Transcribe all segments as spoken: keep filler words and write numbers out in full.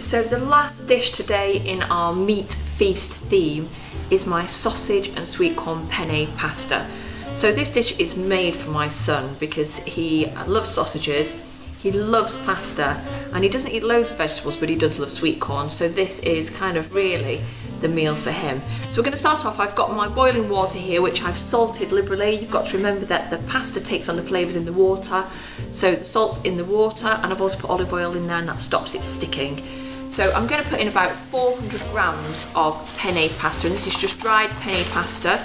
So the last dish today in our meat feast theme is my sausage and sweet corn penne pasta. So this dish is made for my son because he loves sausages, he loves pasta, and he doesn't eat loads of vegetables, but he does love sweet corn, so this is kind of really the meal for him. So we're going to start off. I've got my boiling water here, which I've salted liberally. You've got to remember that the pasta takes on the flavours in the water, so the salt's in the water, and I've also put olive oil in there and that stops it sticking. So I'm going to put in about four hundred grams of penne pasta, and this is just dried penne pasta.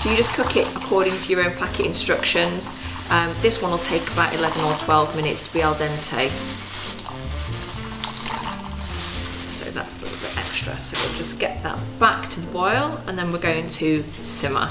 So you just cook it according to your own packet instructions. Um, this one will take about eleven or twelve minutes to be al dente. So that's a little bit extra. So we'll just get that back to the boil, and then we're going to simmer.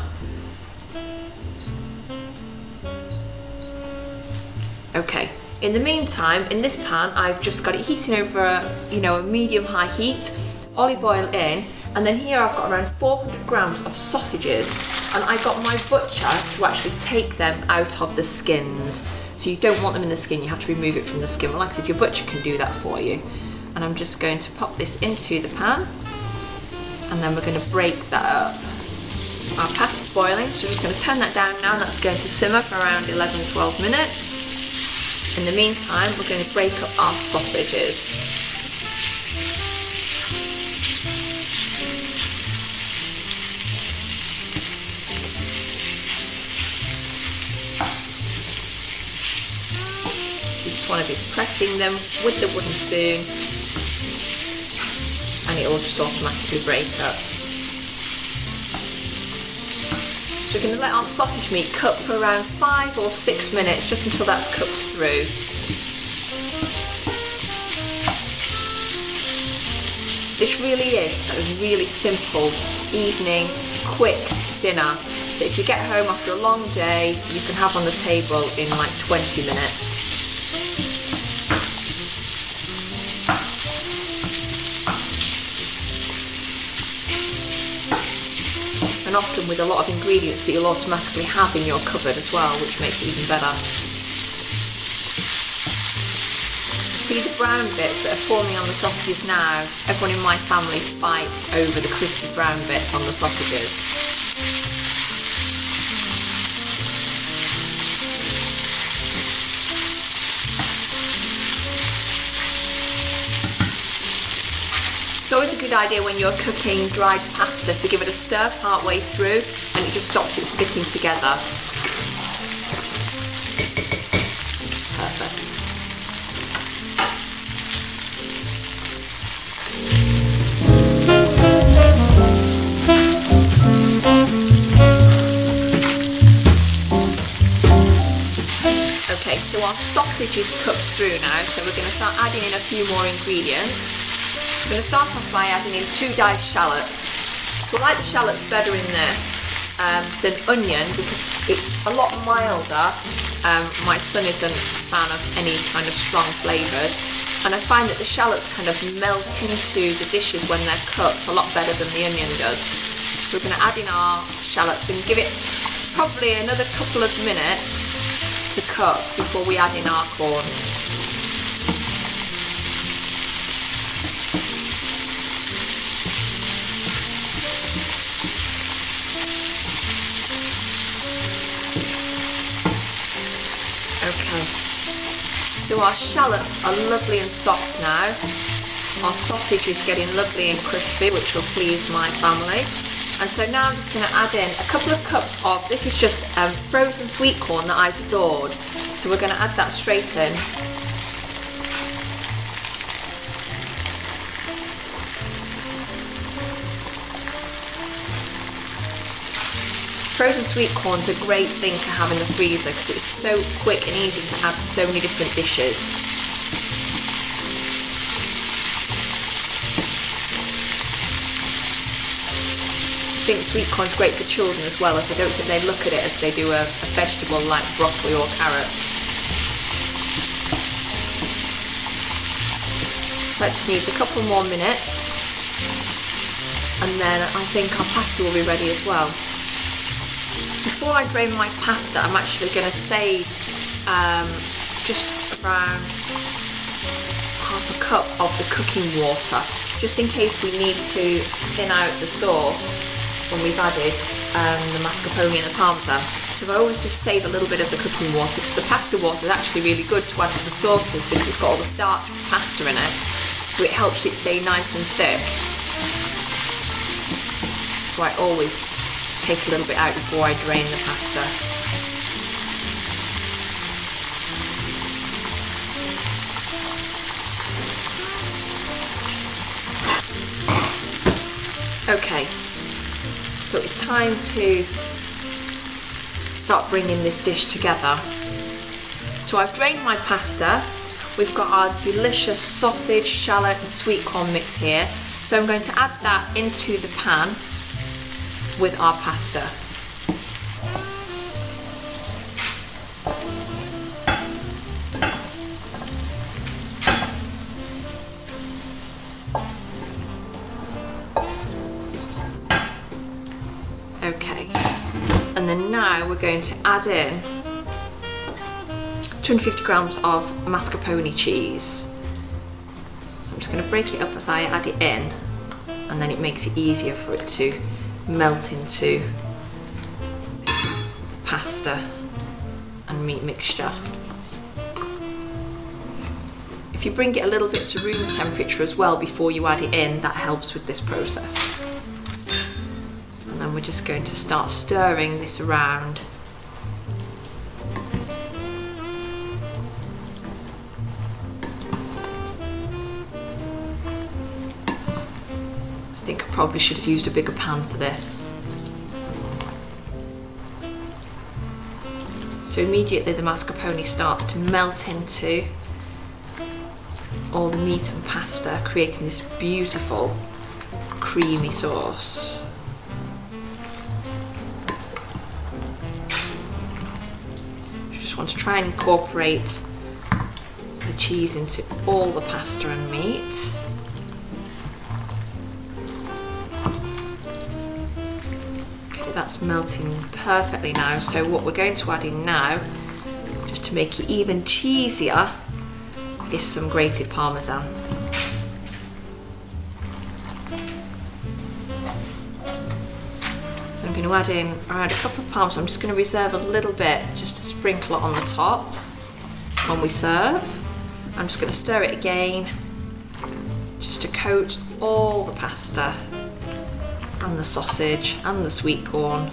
Okay. In the meantime, in this pan, I've just got it heating over a, you know, a medium-high heat, olive oil in, and then here I've got around four hundred grams of sausages, and I got my butcher to actually take them out of the skins. So you don't want them in the skin, you have to remove it from the skin. Well, like I said, your butcher can do that for you. And I'm just going to pop this into the pan, and then we're going to break that up. Our pasta's boiling, so we're just going to turn that down now, and that's going to simmer for around eleven to twelve minutes. In the meantime, we're going to break up our sausages. You just want to be pressing them with the wooden spoon, and it will just automatically break up. We're going to let our sausage meat cook for around five or six minutes, just until that's cooked through. This really is a really simple evening, quick dinner that if you get home after a long day, you can have on the table in like twenty minutes. And often with a lot of ingredients that you'll automatically have in your cupboard as well, which makes it even better. See the brown bits that are forming on the sausages now? Everyone in my family fights over the crispy brown bits on the sausages. It's always a good idea when you're cooking dried pasta to give it a stir part way through, and it just stops it sticking together. Perfect. Okay, so our sausage is cooked through now, so we're going to start adding in a few more ingredients. I'm going to start off by adding in two diced shallots. So I like the shallots better in this um, than onion because it's a lot milder. Um, my son isn't a fan of any kind of strong flavours, and I find that the shallots kind of melt into the dishes when they're cooked a lot better than the onion does. So we're going to add in our shallots and give it probably another couple of minutes to cook before we add in our corn. So our shallots are lovely and soft now. Our sausage is getting lovely and crispy, which will please my family. And so now I'm just going to add in a couple of cups of, this is just um, frozen sweet corn that I've thawed. So we're going to add that straight in. Frozen sweet corn's a great thing to have in the freezer because it's so quick and easy to add to so many different dishes. I think sweet corn's great for children as well, as I don't think they look at it as they do a, a vegetable like broccoli or carrots. I just need a couple more minutes, and then I think our pasta will be ready as well. Before I drain my pasta, I'm actually going to save um, just around half a cup of the cooking water, just in case we need to thin out the sauce when we've added um, the mascarpone and the parmesan. So I always just save a little bit of the cooking water, because the pasta water is actually really good to add to the sauces because it's got all the starch and pasta in it, so it helps it stay nice and thick. So I always take a little bit out before I drain the pasta. Okay, so it's time to start bringing this dish together. So I've drained my pasta. We've got our delicious sausage, shallot and sweet corn mix here. So I'm going to add that into the pan with our pasta. Okay, and then now we're going to add in two hundred fifty grams of mascarpone cheese. So I'm just going to break it up as I add it in, and then it makes it easier for it to melt into the pasta and meat mixture. If you bring it a little bit to room temperature as well before you add it in, that helps with this process. And then we're just going to start stirring this around. I think I probably should have used a bigger pan for this. So immediately the mascarpone starts to melt into all the meat and pasta, creating this beautiful creamy sauce. Want to try and incorporate the cheese into all the pasta and meat. Okay, that's melting perfectly now, so what we're going to add in now, just to make it even cheesier, is some grated parmesan. I'm going to add in around a couple of parmesan. I'm just going to reserve a little bit just to sprinkle it on the top when we serve. I'm just going to stir it again just to coat all the pasta and the sausage and the sweet corn.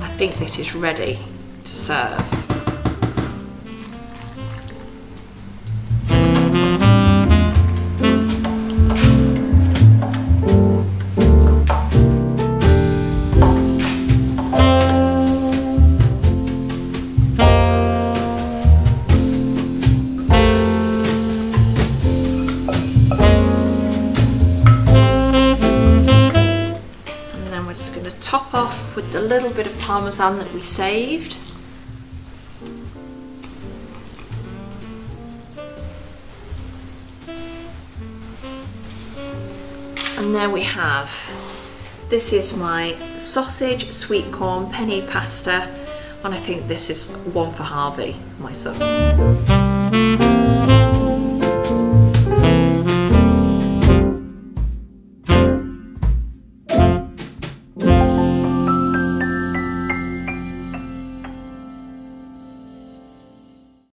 I think this is ready to serve. With the little bit of parmesan that we saved. And there we have. This is my sausage, sweet corn, penne pasta, and I think this is one for Harvey, my son.